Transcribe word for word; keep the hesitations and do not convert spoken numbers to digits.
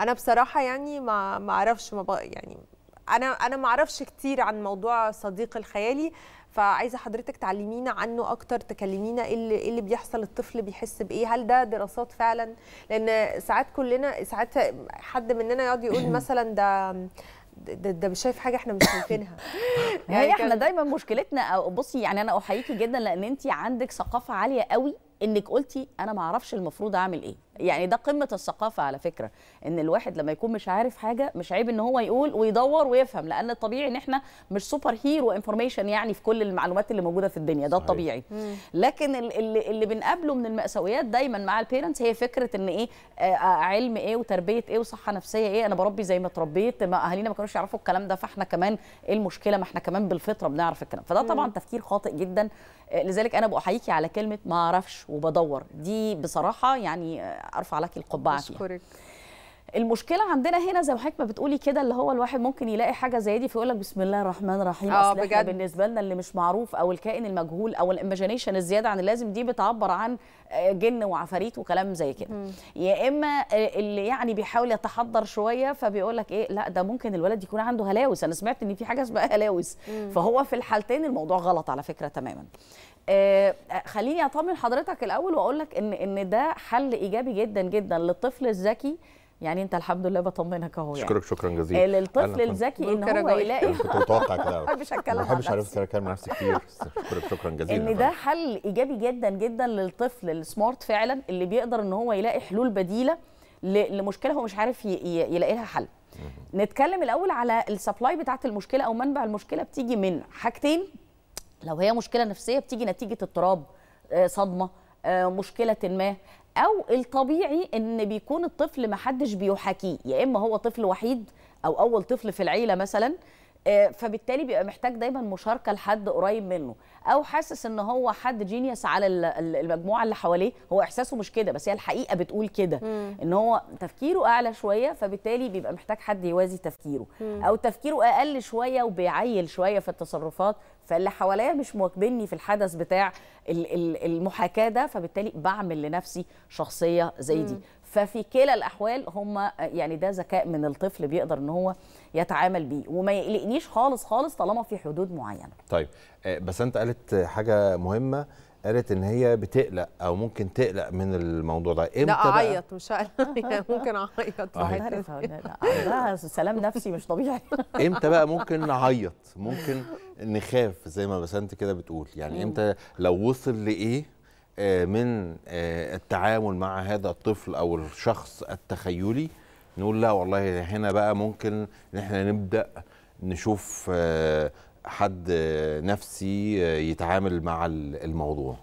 انا بصراحه يعني ما ما اعرفش ما يعني انا انا ما اعرفش كتير عن موضوع صديق الخيالي، فعايزه حضرتك تعلمينا عنه اكتر، تكلمينا ايه اللي, اللي بيحصل، الطفل بيحس بايه، هل ده دراسات فعلا؟ لان ساعات كلنا ساعات حد مننا يقعد يقول مثلا ده ده ده مش شايف حاجه احنا مش شايفينها. يعني هي احنا دايما مشكلتنا. بصي يعني انا احييكي جدا لان انت عندك ثقافه عاليه قوي، انك قلتي انا ما اعرفش المفروض اعمل ايه. يعني ده قمه الثقافه على فكره، ان الواحد لما يكون مش عارف حاجه مش عيب ان هو يقول ويدور ويفهم، لان الطبيعي ان احنا مش سوبر هيرو انفورميشن يعني في كل المعلومات اللي موجوده في الدنيا، ده الطبيعي. لكن اللي, اللي بنقابله من المأساويات دايما مع البيرنتس هي فكره ان ايه آه علم ايه وتربيه ايه وصحه نفسيه ايه، انا بربي زي ما اتربيت، اهالينا ما كانوش يعرفوا الكلام ده، فاحنا كمان ايه المشكله، ما احنا كمان بالفطره بنعرف الكلام. فده طبعا تفكير خاطئ جدا. لذلك انا بأحييكي على كلمه ما اعرفش وبدور دي، بصراحه يعني ارفع لك القبعه. اشكرك. المشكله عندنا هنا زي ما حضرتك بتقولي كده، اللي هو الواحد ممكن يلاقي حاجه زي دي فيقول لك بسم الله الرحمن الرحيم. اه بجد بالنسبه لنا اللي مش معروف او الكائن المجهول او الايماجينيشن الزياده عن اللازم دي بتعبر عن جن وعفاريت وكلام زي كده. يا اما اللي يعني بيحاول يتحضر شويه فبيقول لك ايه، لا ده ممكن الولد يكون عنده هلاوس، انا سمعت ان في حاجه اسمها هلاوس. فهو في الحالتين الموضوع غلط على فكره تماما. آه خليني اطمن حضرتك الاول واقول لك ان ان ده حل ايجابي جدا جدا للطفل الذكي. يعني انت الحمد لله بطمنك اهو. يعني اشكرك شكرا جزيلا. آه للطفل الذكي ان هو يلاقي كنت متوقع كده، ما بحبش اتكلم ما بحبش اعرف اتكلم مع نفسي كتير. اشكرك شكرا جزيلا. ان ده حل ايجابي جدا جدا للطفل السمارت فعلا، اللي بيقدر ان هو يلاقي حلول بديله لمشكله هو مش عارف يلاقي لها حل. نتكلم الاول على السبلاي بتاعت المشكله او منبع المشكله، بتيجي من حاجتين. لو هي مشكلة نفسية بتيجي نتيجة اضطراب، صدمة، مشكلة ما، أو الطبيعي إن بيكون الطفل محدش بيحاكيه، يا إما هو طفل وحيد أو أول طفل في العيلة مثلا، فبالتالي بيبقى محتاج دايما مشاركة لحد قريب منه، أو حاسس إن هو حد جينيوس على المجموعة اللي حواليه، هو إحساسه مش كده بس هي الحقيقة بتقول كده، إن هو تفكيره أعلى شوية فبالتالي بيبقى محتاج حد يوازي تفكيره، أو تفكيره أقل شوية وبيعيل شوية في التصرفات، فاللي حواليا مش مواكبني في الحدث بتاع المحاكاة ده، فبالتالي بعمل لنفسي شخصية زي دي. ففي كلا الأحوال هم يعني ده ذكاء من الطفل بيقدر إن هو يتعامل بيه، وما يقلقنيش خالص خالص طالما في حدود معينة. طيب بس أنت قالت حاجة مهمة، قالت إن هي بتقلق أو ممكن تقلق من الموضوع ده. إمتى؟ لا أعيط مش هقلق، ممكن أعيط. عندها سلام نفسي مش طبيعي. إمتى بقى ممكن نعيط، ممكن نخاف زي ما بسنت كده بتقول؟ يعني إمتى، لو وصل لإيه من التعامل مع هذا الطفل أو الشخص التخيلي نقول لا والله هنا بقى ممكن إن إحنا نبدأ نشوف حد نفسي يتعامل مع الموضوع؟